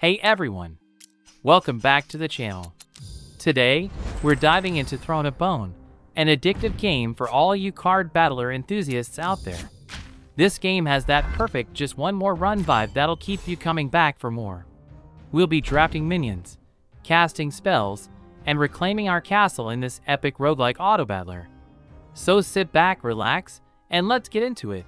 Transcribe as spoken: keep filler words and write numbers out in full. Hey everyone! Welcome back to the channel. Today, we're diving into Throne of Bone, an addictive game for all you card battler enthusiasts out there. This game has that perfect just one more run vibe that'll keep you coming back for more. We'll be drafting minions, casting spells, and reclaiming our castle in this epic roguelike autobattler. So sit back, relax, and let's get into it.